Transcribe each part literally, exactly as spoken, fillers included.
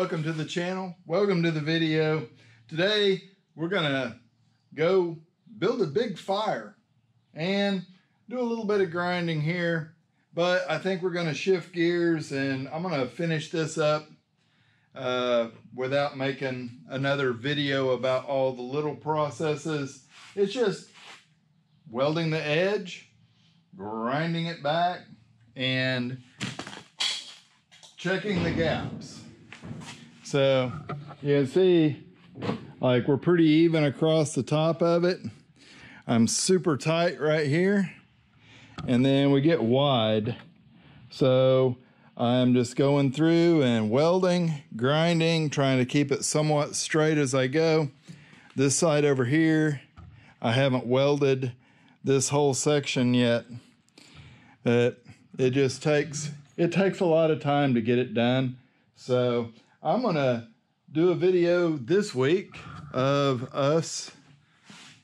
welcome to the channel. Welcome to the video. Today we're gonna go build a big fire and do a little bit of grinding here, but I think we're gonna shift gears and I'm gonna finish this up uh, without making another video about all the little processes. It's just welding the edge, grinding it back, and checking the gaps. So you can see, like, we're pretty even across the top of it. I'm super tight right here, and then we get wide. So I'm just going through and welding, grinding, trying to keep it somewhat straight as I go. This side over here, I haven't welded this whole section yet, but it just takes It takes a lot of time to get it done. So I'm gonna do a video this week of us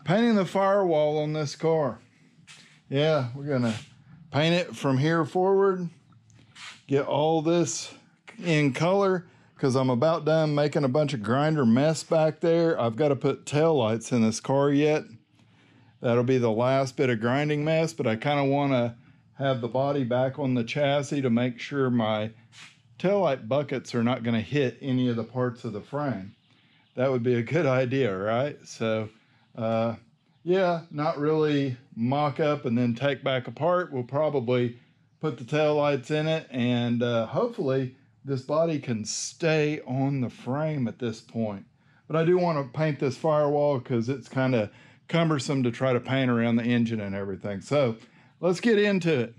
painting the firewall on this car. Yeah, we're gonna paint it from here forward, get all this in color, because I'm about done making a bunch of grinder mess back there. I've got to put tail lights in this car yet. That'll be the last bit of grinding mess, but I kind of want to have the body back on the chassis to make sure my taillight buckets are not going to hit any of the parts of the frame. That would be a good idea, right? So, uh, yeah, not really mock up and then take back apart. We'll probably put the taillights in it, and uh, hopefully this body can stay on the frame at this point. But I do want to paint this firewall because it's kind of cumbersome to try to paint around the engine and everything. So let's get into it.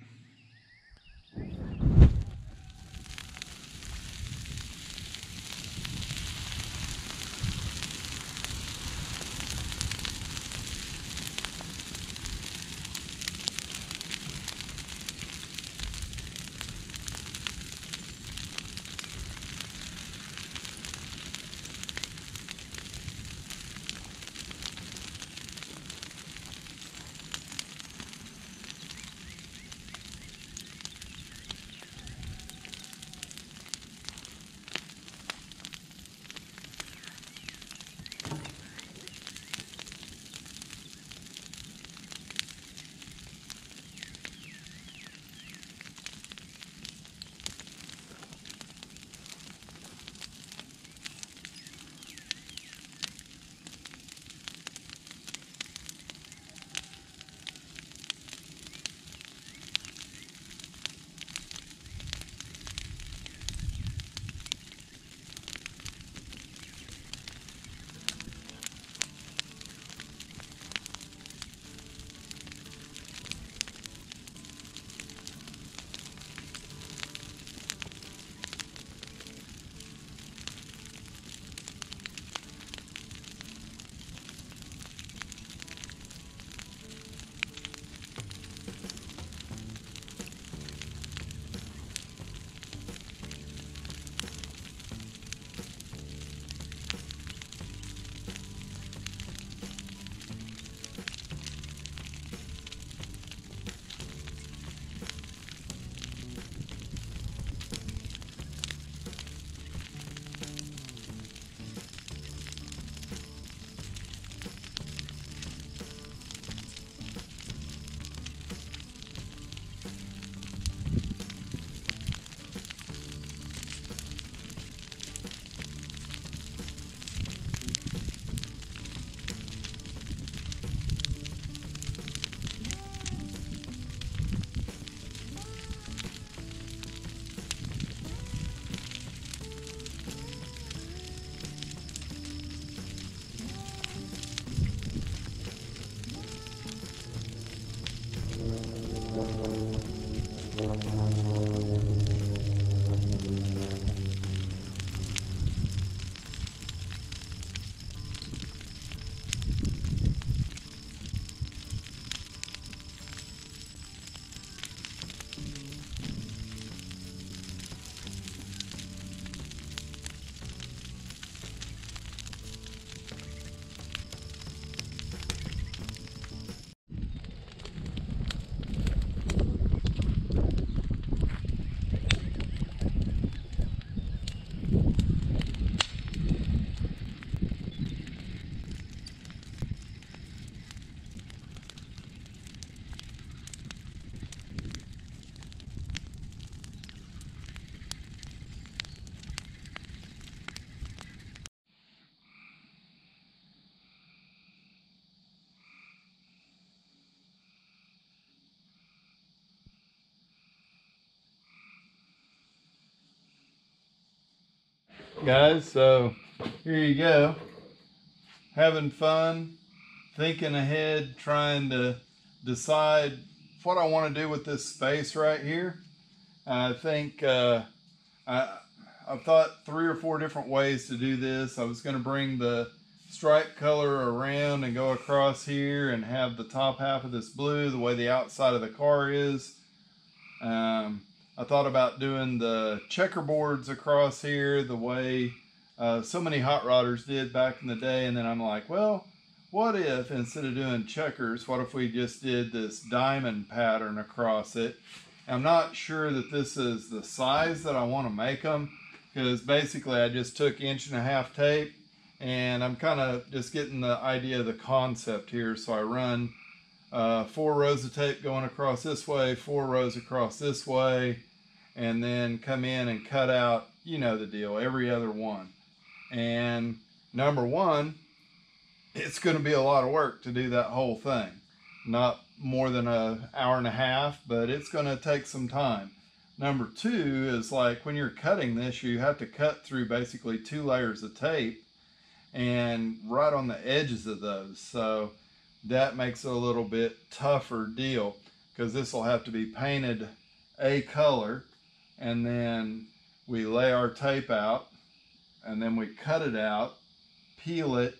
guys, so here you go. Having fun, thinking ahead, trying to decide what I want to do with this space right here. I think uh, I, I've thought three or four different ways to do this. I was going to bring the stripe color around and go across here and have the top half of this blue the way the outside of the car is. Um, I thought about doing the checkerboards across here the way uh, so many hot rodders did back in the day. And then I'm like, well, what if instead of doing checkers, what if we just did this diamond pattern across it? I'm not sure that this is the size that I want to make them, because basically I just took inch and a half tape and I'm kind of just getting the idea of the concept here. So I run uh, four rows of tape going across this way, four rows across this way, and then come in and cut out, you know the deal, every other one. And number one, it's going to be a lot of work to do that whole thing. Not more than an hour and a half, but it's going to take some time. Number two is, like, when you're cutting this, you have to cut through basically two layers of tape and right on the edges of those. So that makes it a little bit tougher deal, because this will have to be painted a color, and then we lay our tape out, and then we cut it out, peel it,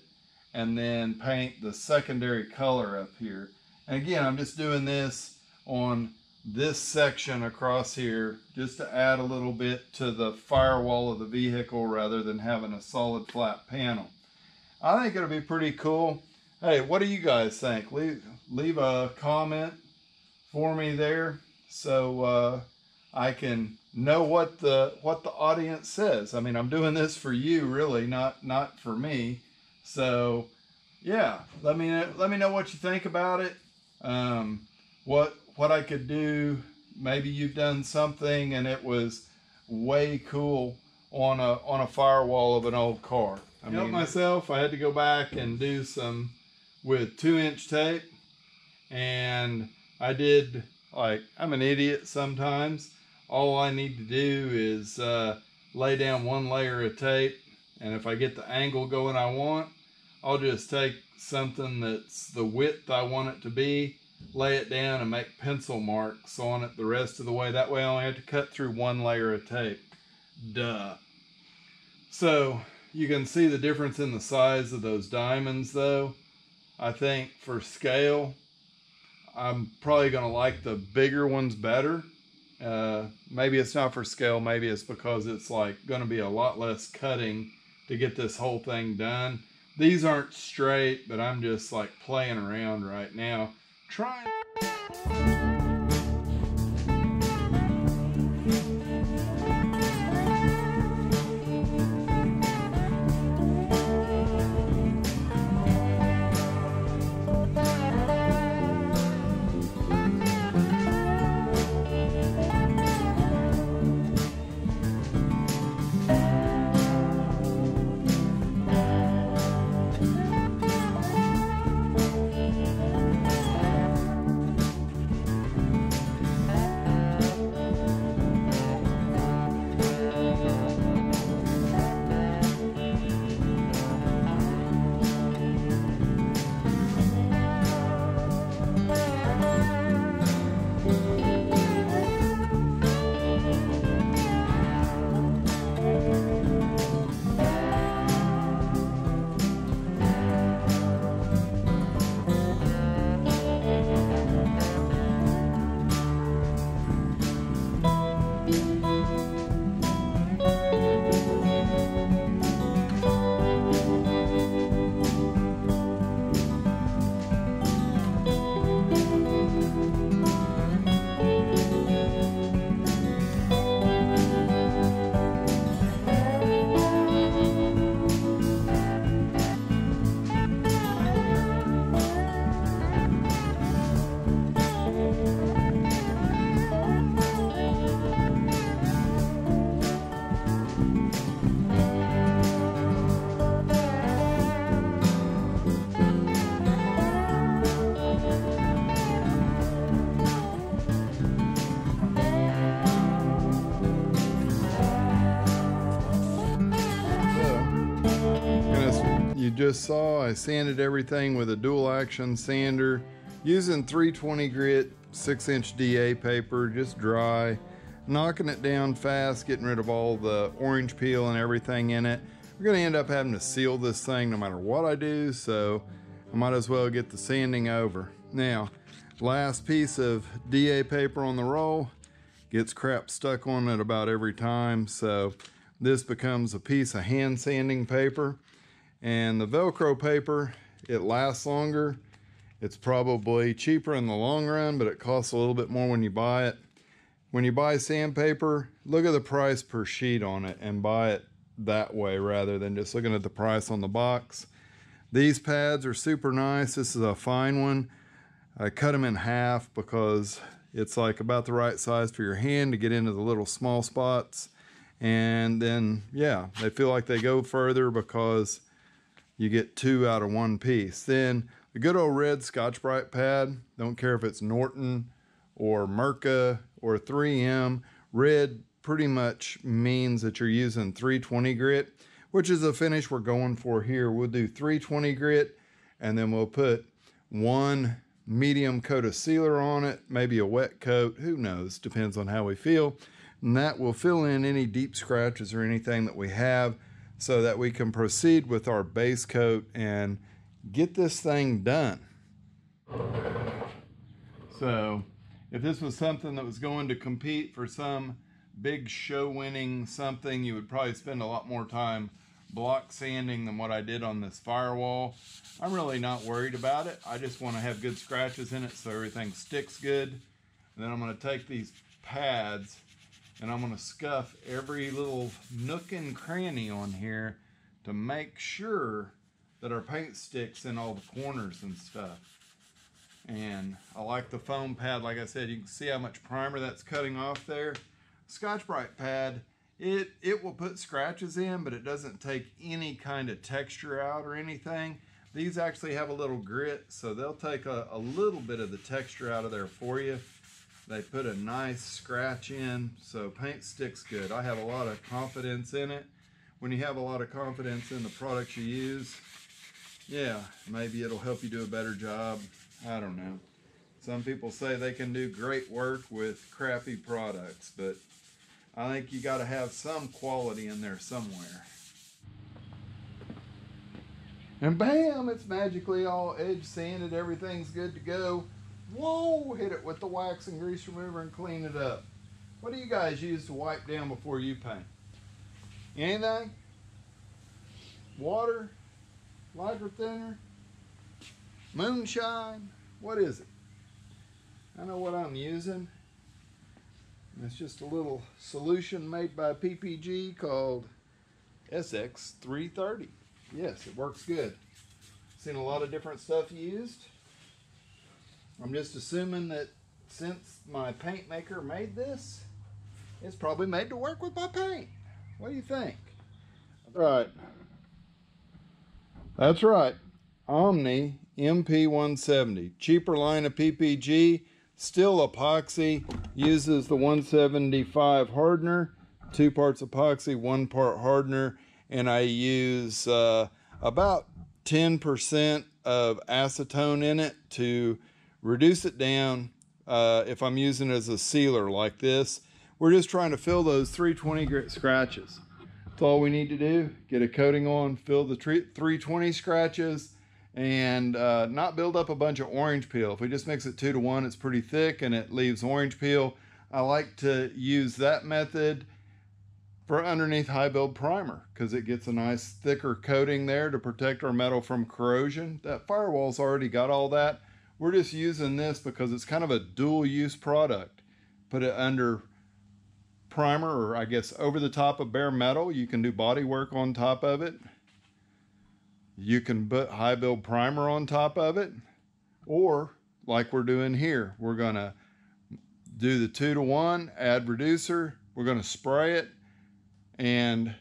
and then paint the secondary color up here. And again, I'm just doing this on this section across here just to add a little bit to the firewall of the vehicle rather than having a solid flat panel. I think it'll be pretty cool. Hey, what do you guys think? Leave, leave a comment for me there so uh, I can know what the, what the audience says. I mean, I'm doing this for you, really, not, not for me. So yeah, let me, let me know what you think about it. Um, what, what I could do, maybe you've done something and it was way cool on a, on a firewall of an old car. I helped myself. I had to go back and do some with two inch tape, and I did, like, I'm an idiot sometimes. All I need to do is, uh, lay down one layer of tape. And if I get the angle going I want, I'll just take something that's the width I want it to be, lay it down, and make pencil marks on it the rest of the way. That way I only have to cut through one layer of tape. Duh. So you can see the difference in the size of those diamonds, though. I think for scale, I'm probably going to like the bigger ones better. Uh, maybe it's not for scale. Maybe it's because it's, like, going to be a lot less cutting to get this whole thing done. These aren't straight, but I'm just, like, playing around right now, trying. just saw, I sanded everything with a dual action sander using three twenty grit six inch D A paper, just dry, knocking it down fast, getting rid of all the orange peel and everything in it. We're gonna end up having to seal this thing no matter what I do, so I might as well get the sanding over. Now, last piece of D A paper on the roll, gets crap stuck on it about every time, so this becomes a piece of hand sanding paper. And the Velcro paper, it lasts longer. It's probably cheaper in the long run, but it costs a little bit more when you buy it. When you buy sandpaper, look at the price per sheet on it and buy it that way rather than just looking at the price on the box. These pads are super nice. This is a fine one. I cut them in half because it's like about the right size for your hand to get into the little small spots. And then, yeah, they feel like they go further because you get two out of one piece. Then the good old red Scotch-Brite pad, don't care if it's Norton or Merca or three M, red pretty much means that you're using three twenty grit, which is the finish we're going for here. We'll do three twenty grit, and then we'll put one medium coat of sealer on it, maybe a wet coat, who knows, depends on how we feel. And that will fill in any deep scratches or anything that we have so that we can proceed with our base coat and get this thing done. So if this was something that was going to compete for some big show winning something, you would probably spend a lot more time block sanding than what I did on this firewall. I'm really not worried about it. I just want to have good scratches in it so everything sticks good. And then I'm going to take these pads and I'm going to scuff every little nook and cranny on here to make sure that our paint sticks in all the corners and stuff. And I like the foam pad. Like I said, you can see how much primer that's cutting off there. Scotch-Brite pad, it, it will put scratches in, but it doesn't take any kind of texture out or anything. These actually have a little grit, so they'll take a, a little bit of the texture out of there for you. They put a nice scratch in, so paint sticks good. I have a lot of confidence in it. When you have a lot of confidence in the products you use, yeah, maybe it'll help you do a better job. I don't know. Some people say they can do great work with crappy products, but I think you got to have some quality in there somewhere. And bam, it's magically all edge sanded. Everything's good to go. Whoa, hit it with the wax and grease remover and clean it up. What do you guys use to wipe down before you paint? Anything? Water? Lacquer thinner? Moonshine? What is it? I know what I'm using. It's just a little solution made by P P G called S X three thirty. Yes, it works good. Seen a lot of different stuff used. I'm just assuming that since my paint maker made this, it's probably made to work with my paint. What do you think? Right. That's right. Omni M P one seventy. Cheaper line of P P G. Still epoxy. Uses the one seventy-five hardener. Two parts epoxy, one part hardener. And I use uh, about ten percent of acetone in it to reduce it down uh, if I'm using it as a sealer like this. We're just trying to fill those three twenty grit scratches. That's all we need to do. Get a coating on, fill the three twenty scratches, and uh, not build up a bunch of orange peel. If we just mix it two to one, it's pretty thick and it leaves orange peel. I like to use that method for underneath high build primer because it gets a nice thicker coating there to protect our metal from corrosion. That firewall's already got all that. We're just using this because it's kind of a dual use product. Put it under primer, or I guess over the top of bare metal. You can do body work on top of it. You can put high build primer on top of it. Or like we're doing here, we're gonna do the two to one, add reducer. We're gonna spray it and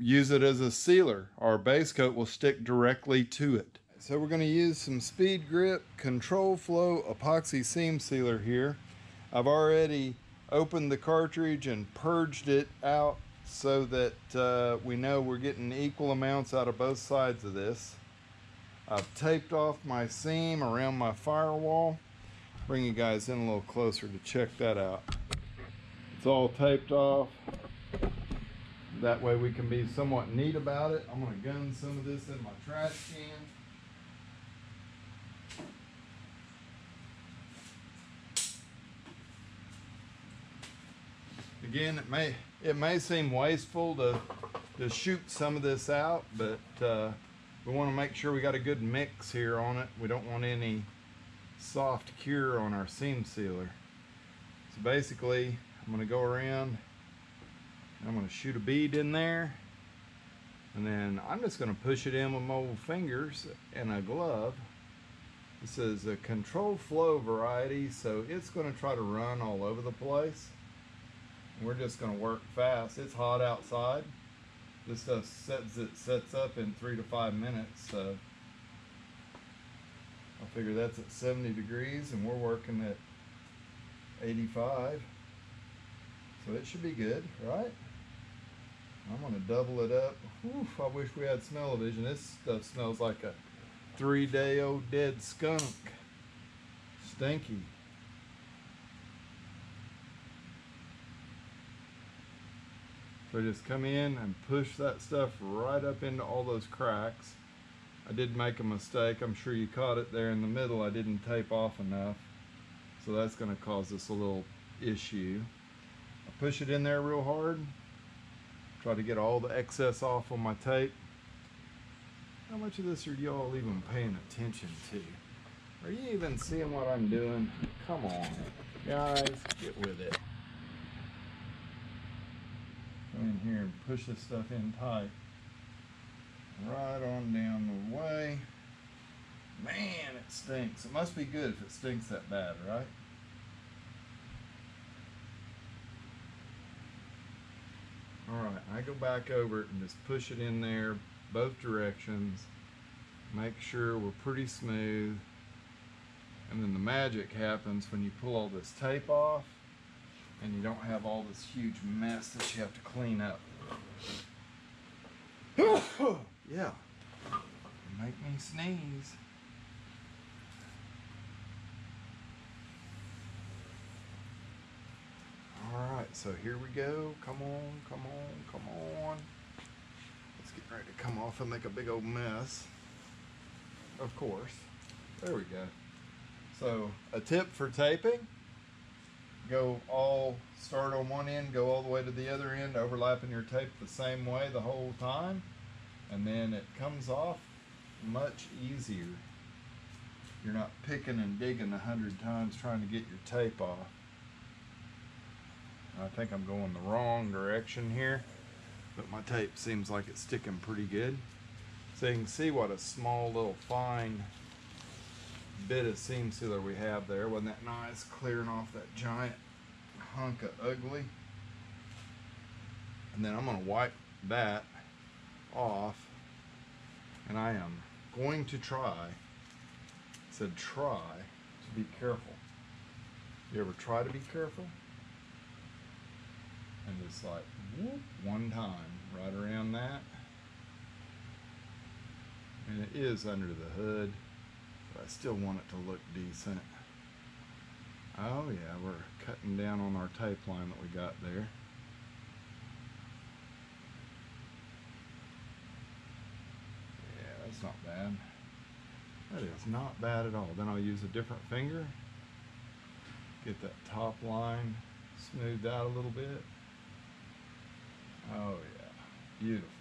use it as a sealer. Our base coat will stick directly to it. So we're going to use some Speed Grip Control Flow Epoxy Seam Sealer here. I've already opened the cartridge and purged it out so that uh, we know we're getting equal amounts out of both sides of this. I've taped off my seam around my firewall. Bring you guys in a little closer to check that out. It's all taped off. That way we can be somewhat neat about it. I'm gonna gun some of this in my trash can. Again, it may it may seem wasteful to to shoot some of this out, but uh, we want to make sure we got a good mix here on it. We don't want any soft cure on our seam sealer. So basically, I'm going to go around. I'm going to shoot a bead in there, and then I'm just going to push it in with my old fingers and a glove. This is a control flow variety, so it's going to try to run all over the place. We're just going to work fast. It's hot outside. This stuff sets it sets up in three to five minutes. So I figure that's at seventy degrees, and we're working at eighty-five. So it should be good, right? I'm going to double it up. Whew, I wish we had smell-o-vision. This stuff smells like a three-day-old dead skunk. Stinky. So just come in and push that stuff right up into all those cracks. I did make a mistake. I'm sure you caught it there in the middle. I didn't tape off enough. So that's going to cause us a little issue. I push it in there real hard. Try to get all the excess off on my tape. How much of this are y'all even paying attention to? Are you even seeing what I'm doing? Come on, guys, get with it. In here and push this stuff in tight, right on down the way. Man, it stinks. It must be good if it stinks that bad, right? All right, I go back over it and just push it in there both directions. Make sure we're pretty smooth, and then the magic happens when you pull all this tape off and you don't have all this huge mess that you have to clean up. Yeah, make me sneeze. All right, so here we go. Come on, come on, come on. Let's get ready to come off and make a big old mess. Of course, there we go. So a tip for taping: go all, start on one end, go all the way to the other end, overlapping your tape the same way the whole time, and then it comes off much easier. You're not picking and digging a hundred times trying to get your tape off. I think I'm going the wrong direction here, but my tape seems like it's sticking pretty good. So you can see what a small little fine bit of seam sealer we have there. Wasn't that nice, clearing off that giant hunk of ugly? And then I'm going to wipe that off, and I am going to try, I said try, to be careful. You ever try to be careful? And just like whoop, one time right around that, and it is under the hood. But I still want it to look decent. Oh yeah, we're cutting down on our tape line that we got there. Yeah, that's not bad. That is not bad at all. Then I'll use a different finger. Get that top line smoothed out a little bit. Oh yeah, beautiful.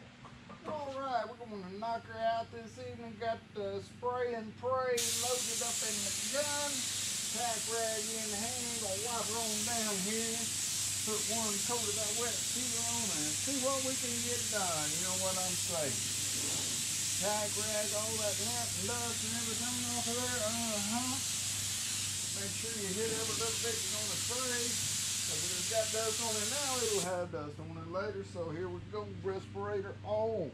Alright, we're going to knock her out this evening. Got the spray and pray loaded up in the gun. Tack rag in hand. I'll wipe her on down here. Put one coat of that wet sealer on and see what we can get done. You know what I'm saying? Tack rag, all that nap and dust and everything off of there. Uh-huh. Make sure you hit every little bit on the spray. Because it's got dust on it now, it'll have dust on it later. So here we go, respirator on.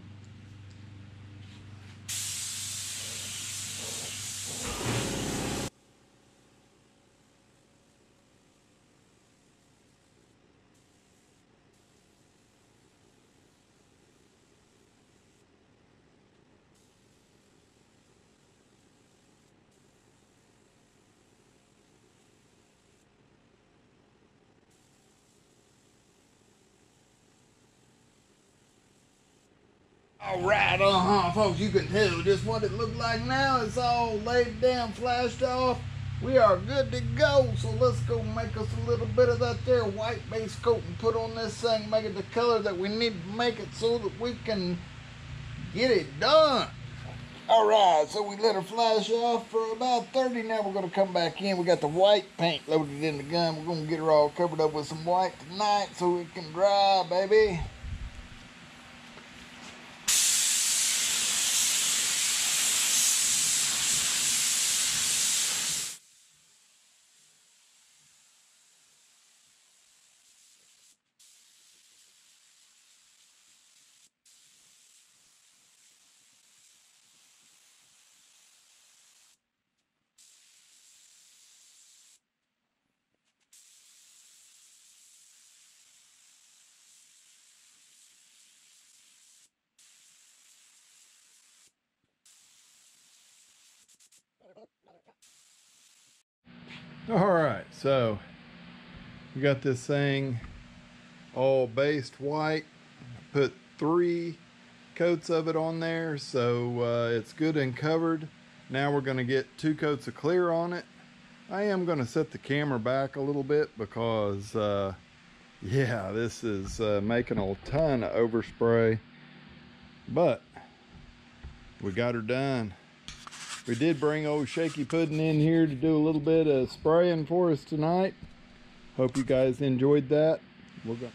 All right, uh-huh, folks, you can tell just what it looked like now. It's all laid down, flashed off. We are good to go, so let's go make us a little bit of that there white base coat and put on this thing, make it the color that we need to make it so that we can get it done. All right, so we let her flash off for about thirty. Now we're going to come back in. We got the white paint loaded in the gun. We're going to get her all covered up with some white tonight so it can dry, baby. All right, so we got this thing all based white. Put three coats of it on there, so uh, it's good and covered. Now we're going to get two coats of clear on it. I am going to set the camera back a little bit because, uh, yeah, this is uh, making a ton of overspray. But we got her done. We did bring old Shaky Pudding in here to do a little bit of spraying for us tonight. Hope you guys enjoyed that. We're gonna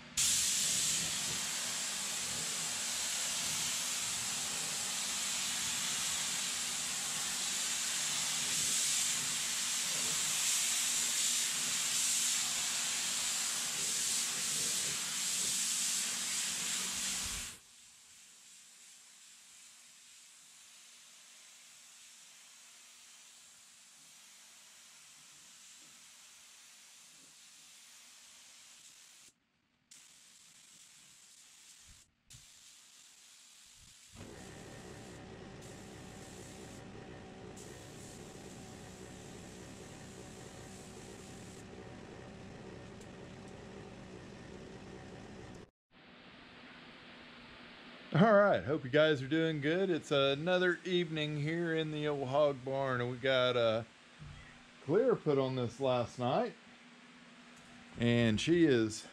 All right, hope you guys are doing good. It's another evening here in the old hog barn, and we got uh, Clear put on this last night, and she is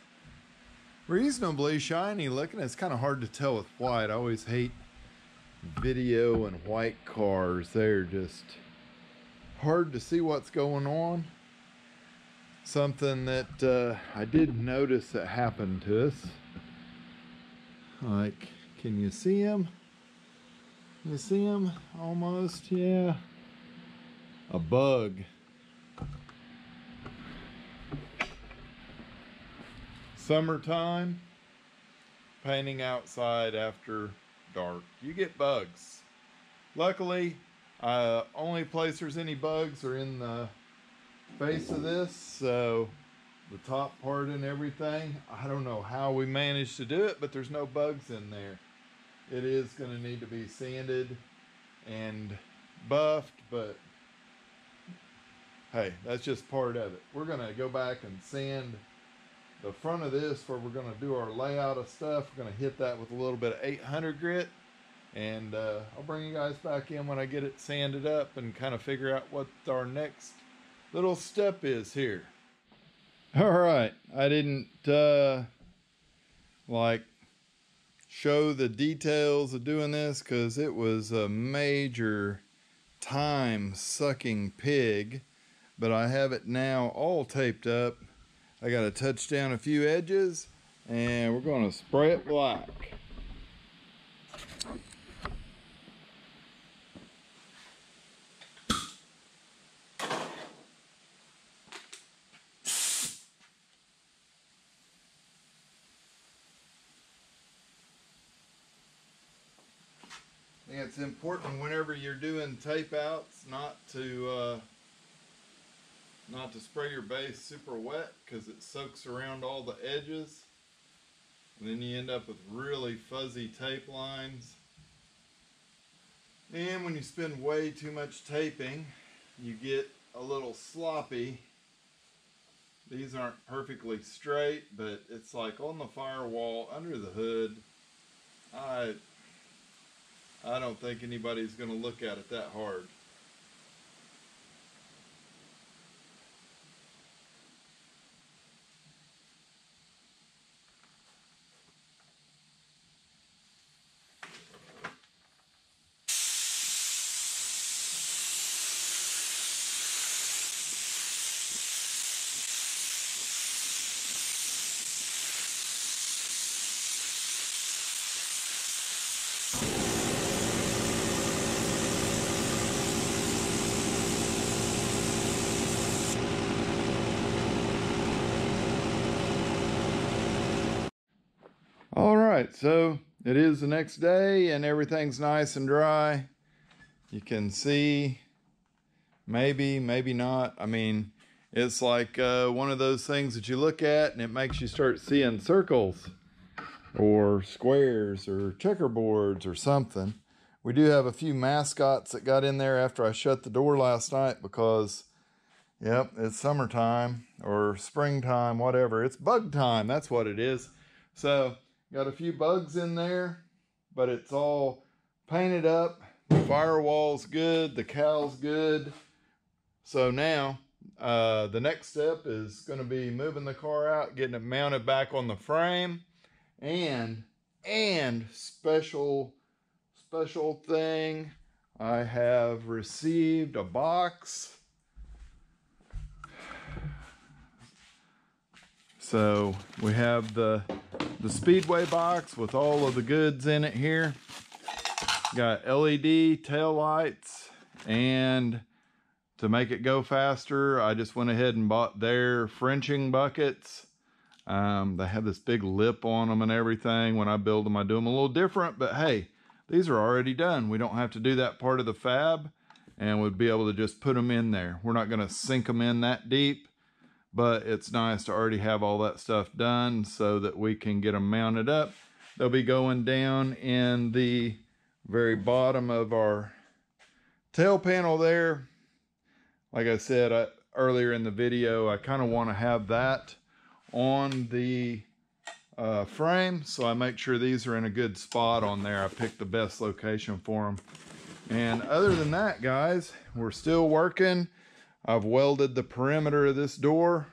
reasonably shiny looking. It's kind of hard to tell with white. I always hate video and white cars. They're just hard to see what's going on. Something that uh, I did notice that happened to us. Like, can you see him? Can you see him? Almost, yeah. A bug. Summertime, painting outside after dark. You get bugs. Luckily, uh, only place there's any bugs are in the face of this, so the top part and everything. I don't know how we managed to do it, but there's no bugs in there. It is going to need to be sanded and buffed, but hey, that's just part of it. We're going to go back and sand the front of this where we're going to do our layout of stuff. We're going to hit that with a little bit of eight hundred grit, and uh, I'll bring you guys back in when I get it sanded up and kind of figure out what our next little step is here. All right, I didn't uh, like show the details of doing this because it was a major time-sucking pig, but I have it now all taped up. I got to touch down a few edges, and we're going to spray it black. It's important whenever you're doing tape outs not to uh, not to spray your base super wet because it soaks around all the edges, and then you end up with really fuzzy tape lines. And when you spend way too much taping, you get a little sloppy. These aren't perfectly straight, but it's like on the firewall under the hood. I I don't think anybody's going to look at it that hard. Alright, so it is the next day and everything's nice and dry. You can see, maybe, maybe not. I mean, it's like uh, one of those things that you look at and it makes you start seeing circles or squares or checkerboards or something. We do have a few mascots that got in there after I shut the door last night because, yep, it's summertime or springtime, whatever. It's bug time, that's what it is. So, got a few bugs in there, but it's all painted up. The firewall's good, the cow's good. So now, uh, the next step is gonna be moving the car out, getting it mounted back on the frame, and, and special, special thing, I have received a box. So we have the, the Speedway box with all of the goods in it here. Got L E D tail lights, and to make it go faster, I just went ahead and bought their Frenching buckets. Um, they have this big lip on them and everything. When I build them, I do them a little different, but hey, these are already done. We don't have to do that part of the fab, and we'd be able to just put them in there. We're not gonna sink them in that deep, but it's nice to already have all that stuff done so that we can get them mounted up. They'll be going down in the very bottom of our tail panel there. Like I said I, earlier in the video, I kind of want to have that on the uh, frame, so I make sure these are in a good spot on there. I picked the best location for them. And other than that, guys, we're still working. I've welded the perimeter of this door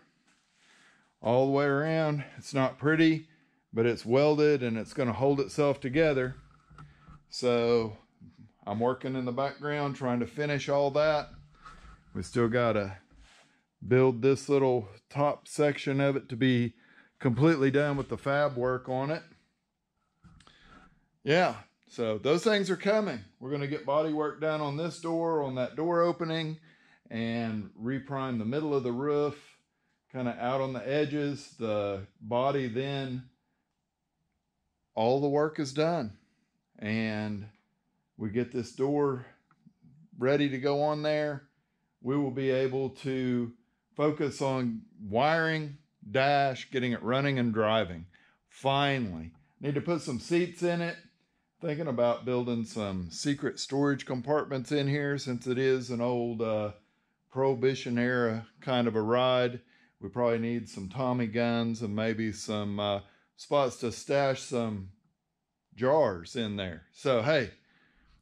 all the way around. It's not pretty, but it's welded and it's going to hold itself together. So I'm working in the background trying to finish all that. We still got to build this little top section of it to be completely done with the fab work on it. Yeah, so those things are coming. We're going to get body work done on this door, on that door opening, and reprime the middle of the roof, kind of out on the edges, the body, then all the work is done. And we get this door ready to go on there. We will be able to focus on wiring, dash, getting it running and driving. Finally, need to put some seats in it. Thinking about building some secret storage compartments in here since it is an old, uh, Prohibition era kind of a ride. We probably need some Tommy guns and maybe some uh, spots to stash some jars in there. So hey,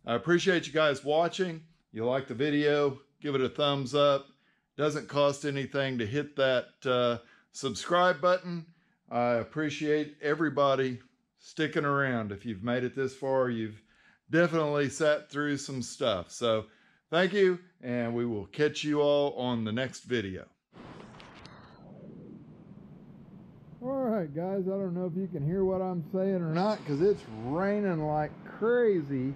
I appreciate you guys watching. You like the video, give it a thumbs up. Doesn't cost anything to hit that uh, subscribe button. I appreciate everybody sticking around. If you've made it this far, you've definitely sat through some stuff. So thank you, and we will catch you all on the next video. All right, guys, I don't know if you can hear what I'm saying or not because it's raining like crazy.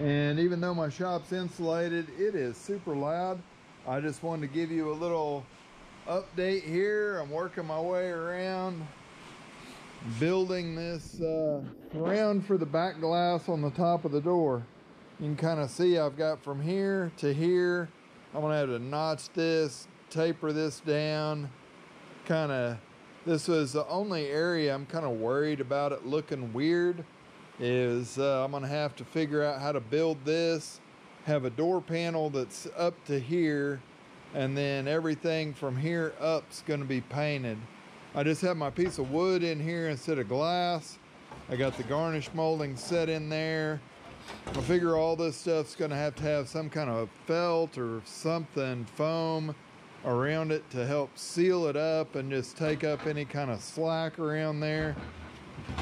And even though my shop's insulated, it is super loud. I just wanted to give you a little update here. I'm working my way around building this uh, round for the back glass on the top of the door. You can kind of see I've got from here to here. I'm gonna have to notch this, taper this down. Kind of, this was the only area I'm kind of worried about it looking weird is uh, I'm gonna have to figure out how to build this, have a door panel that's up to here, and then everything from here up's gonna be painted. I just have my piece of wood in here instead of glass. I got the garnish molding set in there. I figure all this stuff's going to have to have some kind of felt or something, foam around it to help seal it up and just take up any kind of slack around there.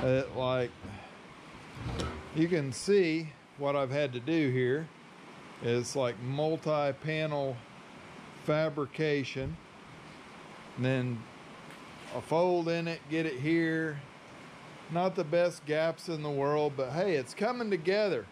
It, like, you can see what I've had to do here is like multi-panel fabrication, and then a fold in it, get it here. Not the best gaps in the world, but hey, it's coming together.